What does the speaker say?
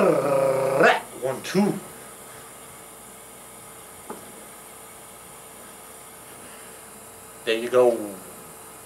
1, 2.